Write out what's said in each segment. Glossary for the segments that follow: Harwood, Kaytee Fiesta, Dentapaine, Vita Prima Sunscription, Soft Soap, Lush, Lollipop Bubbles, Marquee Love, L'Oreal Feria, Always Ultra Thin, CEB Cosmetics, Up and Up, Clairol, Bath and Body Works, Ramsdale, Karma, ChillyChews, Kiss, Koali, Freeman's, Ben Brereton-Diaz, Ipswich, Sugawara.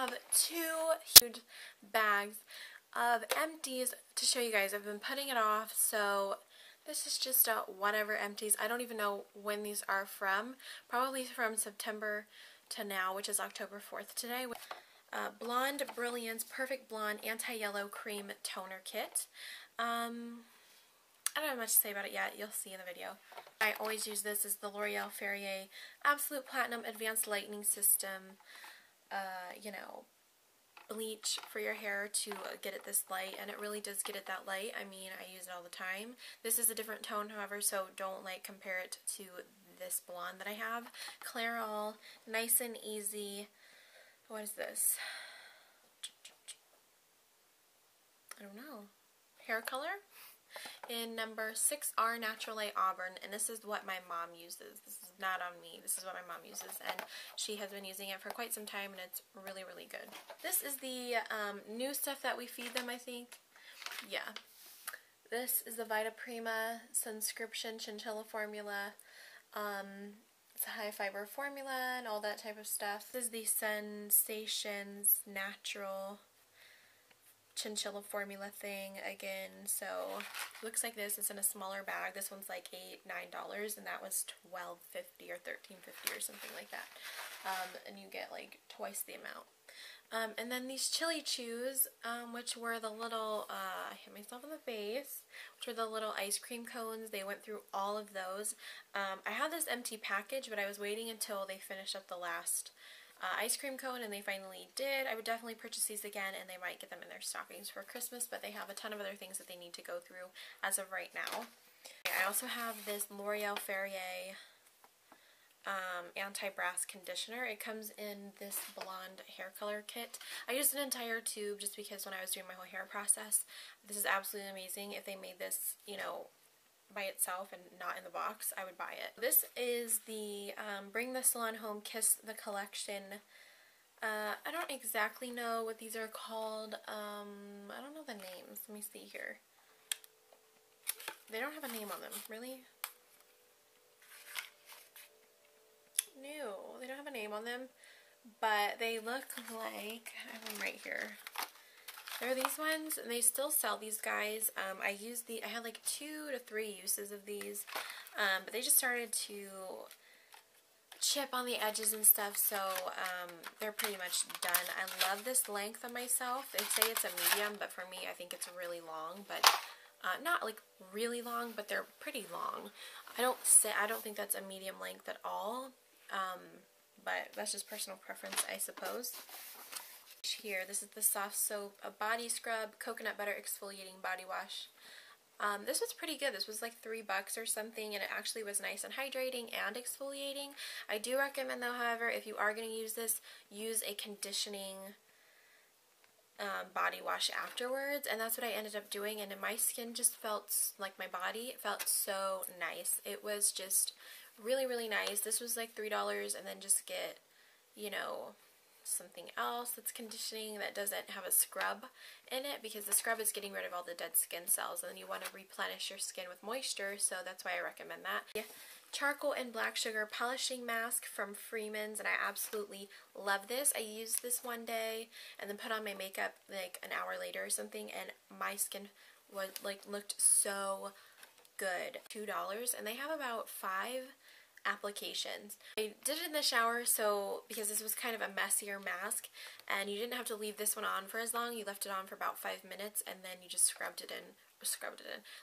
have two huge bags of empties to show you guys. I've been putting it off, so this is just a whatever empties. I don't even know when these are from. Probably from September to now, which is October 4th today. Blond Brilliance Perfect Blonde Anti-Yellow Cream Toner Kit. I don't have much to say about it yet. You'll see in the video. I always use this as the L'Oreal Feria Absolute Platinum Advanced Lightening System, you know, bleach for your hair to get it this light, and it really does get it that light. I mean, I use it all the time. This is a different tone, however, so don't, like, compare it to this blonde that I have. Clairol, Nice and Easy, what is this? I don't know. Hair color? In number 6R Natural Light Auburn, and this is what my mom uses. This is not on me. This is what my mom uses, and she has been using it for quite some time, and it's really, really good. This is the new stuff that we feed them, I think. Yeah. This is the Vita Prima Sunscription Chinchilla Formula. It's a high fiber formula and all that type of stuff. This is the Sensations Natural Chinchilla formula thing again. So looks like this. It's in a smaller bag. This one's like $8, $9, and that was $12.50 or $13.50 or something like that. And you get like twice the amount. And then these ChillyChews, which were the little, I hit myself in the face, which were the little ice cream cones. They went through all of those. I had this empty package, but I was waiting until they finished up the last ice cream cone, and they finally did. I would definitely purchase these again, and they might get them in their stockings for Christmas, but they have a ton of other things that they need to go through as of right now. I also have this L'Oreal Feria anti-brass conditioner. It comes in this blonde hair color kit. I used an entire tube just because when I was doing my whole hair process, this is absolutely amazing. If they made this, you know, by itself and not in the box, I would buy it. This is the Bring the Salon Home Kiss the Collection. I don't exactly know what these are called. I don't know the names. Let me see here. They don't have a name on them. Really? No, they don't have a name on them, but they look like, I have them right here. There are these ones, and they still sell these guys. I used I had like 2 to 3 uses of these, but they just started to chip on the edges and stuff, so they're pretty much done. I love this length on myself. They say it's a medium, but for me, I think it's really long, but not like really long, but they're pretty long. I don't think that's a medium length at all, but that's just personal preference, I suppose. Here, this is the Soft Soap, a body scrub, coconut butter exfoliating body wash. This was pretty good. This was like $3 or something, and it actually was nice and hydrating and exfoliating. I do recommend, though, however, if you are going to use this, use a conditioning body wash afterwards, and that's what I ended up doing, and my skin just felt like my body. It felt so nice. It was just really, really nice. This was like $3, and then just get, you know, something else that's conditioning that doesn't have a scrub in it, because the scrub is getting rid of all the dead skin cells, and you want to replenish your skin with moisture, so that's why I recommend that. Yeah. Charcoal and Black Sugar Polishing Mask from Freeman's, and I absolutely love this. I used this one day and then put on my makeup like an hour later or something, and my skin was like, looked so good. $2, and they have about 5 applications. I did it in the shower, so because this was kind of a messier mask, and you didn't have to leave this one on for as long. You left it on for about 5 minutes, and then you just scrubbed it in,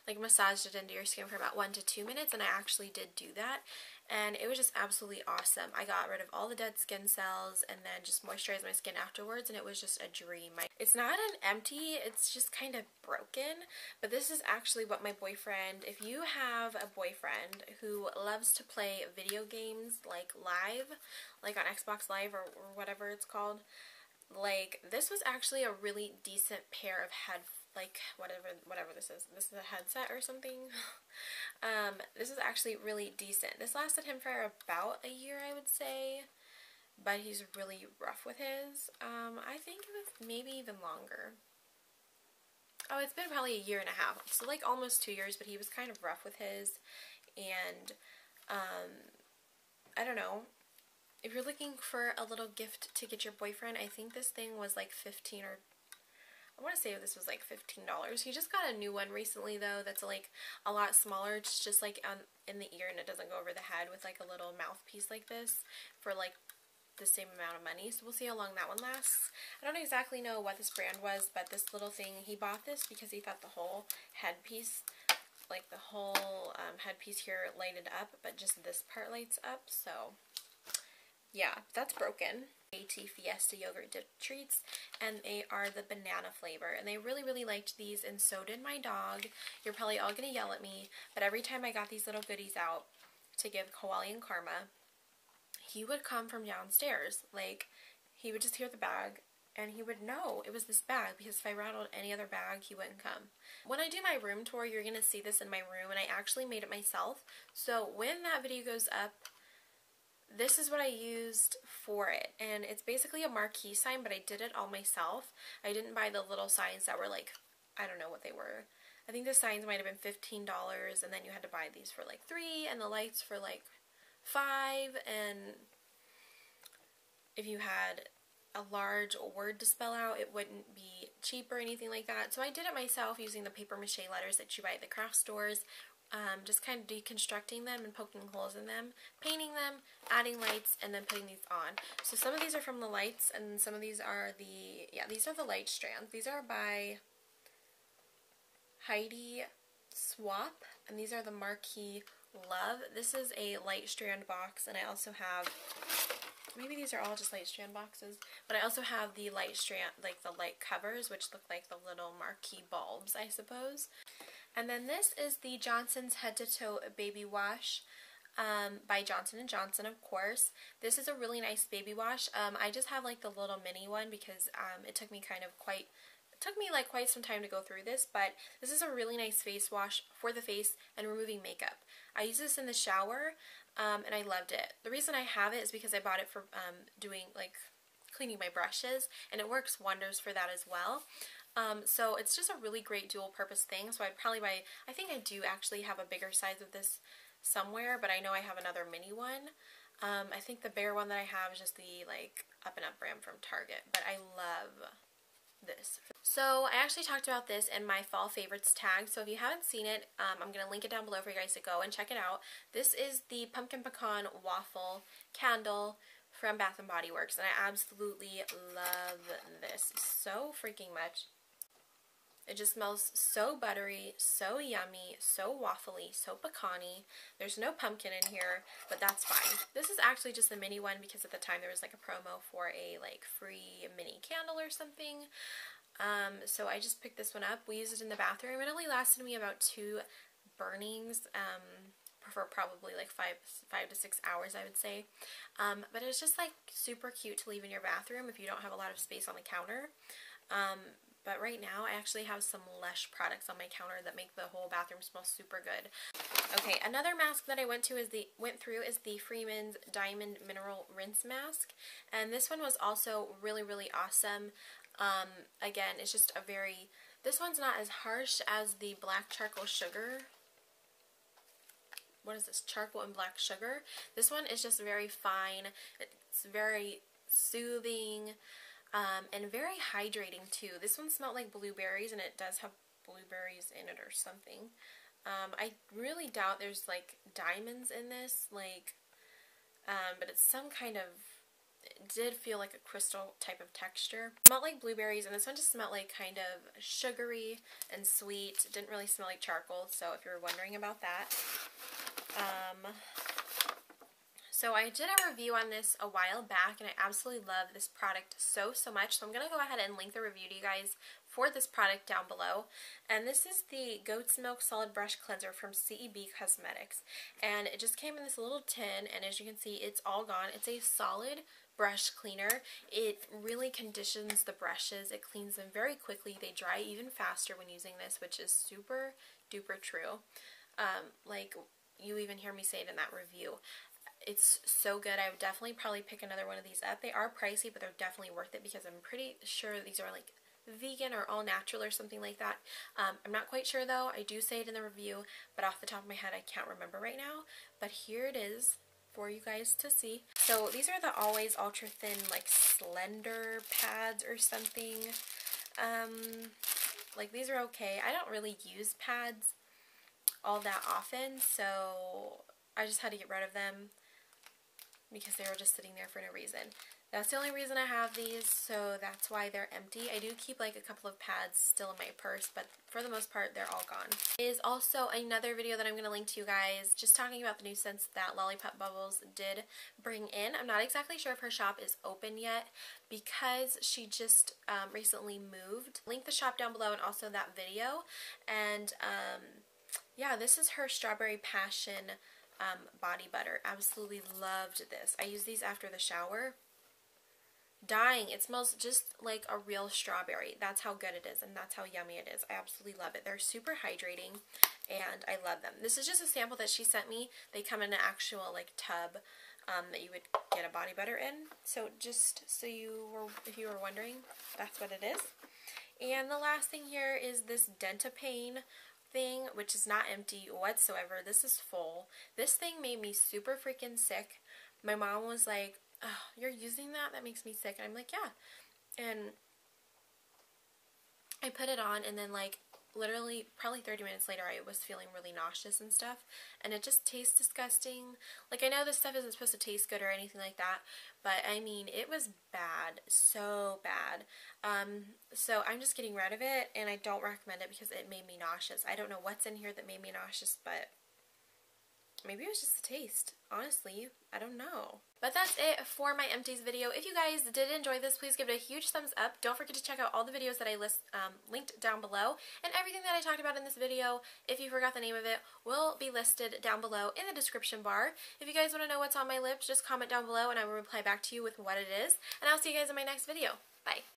like massaged it into your skin for about 1 to 2 minutes, and I actually did do that, and it was just absolutely awesome. I got rid of all the dead skin cells and then just moisturized my skin afterwards, and it was just a dream. It's not an empty, it's just kind of broken, but this is actually what my boyfriend, if you have a boyfriend who loves to play video games like live, like on Xbox Live or whatever it's called, like this was actually a really decent pair of headphones. Like whatever this is. This is a headset or something. This is actually really decent. This lasted him for about a year, I would say, but he's really rough with his. I think it was maybe even longer. Oh, it's been probably a year and a half, so like almost 2 years, but he was kind of rough with his, and I don't know. If you're looking for a little gift to get your boyfriend, I think this thing was like $15 or I want to say this was like $15. He just got a new one recently though that's like a lot smaller. It's just like in the ear and it doesn't go over the head, with like a little mouthpiece like this for like the same amount of money. So we'll see how long that one lasts. I don't exactly know what this brand was, but this little thing, he bought this because he thought the whole headpiece, like the whole headpiece here lighted up, but just this part lights up. So yeah, that's broken. Kaytee Fiesta yogurt dip treats, and they are the banana flavor, and they really liked these, and so did my dog. You're probably all gonna yell at me, but every time I got these little goodies out to give Koali and Karma, he would come from downstairs. Like, he would just hear the bag and he would know it was this bag, because if I rattled any other bag, he wouldn't come. When I do my room tour, you're gonna see this in my room, and I actually made it myself. So when that video goes up, this is what I used for it, and it's basically a marquee sign, but I did it all myself. I didn't buy the little signs that were like, I don't know what they were. I think the signs might have been $15, and then you had to buy these for like $3, and the lights for like $5, and if you had a large word to spell out, it wouldn't be cheap or anything like that. So I did it myself using the paper mache letters that you buy at the craft stores. Just kind of deconstructing them and poking holes in them, painting them, adding lights, and then putting these on. So some of these are from the lights, and some of these are the, yeah, these are the light strands. These are by Heidi Swapp, and these are the Marquee Love. This is a light strand box, and I also have, maybe these are all just light strand boxes, but I also have the light strand, like the light covers, which look like the little marquee bulbs, I suppose. And then this is the Johnson's Head to Toe Baby Wash by Johnson & Johnson, of course. This is a really nice baby wash. I just have like the little mini one because it took me quite some time to go through this, but this is a really nice face wash for the face and removing makeup. I use this in the shower and I loved it. The reason I have it is because I bought it for doing like cleaning my brushes, and it works wonders for that as well. So it's just a really great dual purpose thing. So I'd probably buy, I think I do actually have a bigger size of this somewhere, but I know I have another mini one. I think the bigger one that I have is just the like Up and Up brand from Target, but I love this. So I actually talked about this in my fall favorites tag, so if you haven't seen it, I'm going to link it down below for you guys to go and check it out. This is the Pumpkin Pecan Waffle Candle from Bath and Body Works, and I absolutely love this so freaking much. It just smells so buttery, so yummy, so waffly, so pecan-y. There's no pumpkin in here, but that's fine. This is actually just the mini one because at the time there was like a promo for a like free mini candle or something. So I just picked this one up. We used it in the bathroom. It only lasted me about 2 burnings for probably like five to six hours, I would say. But it's just like super cute to leave in your bathroom if you don't have a lot of space on the counter. But right now, I actually have some Lush products on my counter that make the whole bathroom smell super good. Okay, another mask that I went through is the Freeman's Diamond Mineral Rinse Mask. And this one was also really awesome. Again, it's just a very, this one's not as harsh as the black charcoal sugar. What is this? Charcoal and black sugar. This one is just very fine. It's very soothing. And very hydrating too. This one smelled like blueberries, and it does have blueberries in it or something. I really doubt there's like diamonds in this, like, but it's some kind of, it did feel like a crystal type of texture. It smelled like blueberries, and this one just smelled like kind of sugary and sweet. It didn't really smell like charcoal, so if you're wondering about that. So I did a review on this a while back, and I absolutely love this product so much. So I'm going to go ahead and link the review to you guys for this product down below. And this is the Goats Milk Solid Brush Cleanser from CEB Cosmetics. And it just came in this little tin, and as you can see, it's all gone. It's a solid brush cleaner. It really conditions the brushes. It cleans them very quickly. They dry even faster when using this, which is super duper true. Like, you even hear me say it in that review. It's so good. I would definitely probably pick another one of these up. They are pricey, but they're definitely worth it because I'm pretty sure these are like vegan or all natural or something like that. I'm not quite sure though. I do say it in the review, but off the top of my head, I can't remember right now. But here it is for you guys to see. So these are the Always Ultra Thin, like, slender pads or something. Like, these are okay. I don't really use pads all that often, so I just had to get rid of them because they were just sitting there for no reason. That's the only reason I have these, so that's why they're empty. I do keep like a couple of pads still in my purse, but for the most part, they're all gone. There is also another video that I'm going to link to you guys, just talking about the new scents that Lollipop Bubbles did bring in. I'm not exactly sure if her shop is open yet because she just recently moved. Link the shop down below and also that video. And yeah, this is her Strawberry Passion body butter. Absolutely loved this. I use these after the shower. Dying, it smells just like a real strawberry. That's how good it is, and that's how yummy it is. I absolutely love it. They're super hydrating, and I love them. This is just a sample that she sent me. They come in an actual like tub that you would get a body butter in. So just so you were, if you were wondering, that's what it is. And the last thing here is this Dentapaine thing, which is not empty whatsoever. This is full. This thing made me super freaking sick. My mom was like, "Oh, you're using that? That makes me sick." And I'm like, "Yeah." And I put it on, and then like literally probably 30 minutes later I was feeling really nauseous and stuff, and it just tastes disgusting. Like, I know this stuff isn't supposed to taste good or anything like that, but I mean, it was bad, so bad. So I'm just getting rid of it, and I don't recommend it because it made me nauseous. I don't know what's in here that made me nauseous, but maybe it was just the taste. Honestly, I don't know. But that's it for my empties video. If you guys did enjoy this, please give it a huge thumbs up. Don't forget to check out all the videos that I linked down below. And everything that I talked about in this video, if you forgot the name of it, will be listed down below in the description bar. If you guys want to know what's on my lips, just comment down below and I will reply back to you with what it is. And I'll see you guys in my next video. Bye!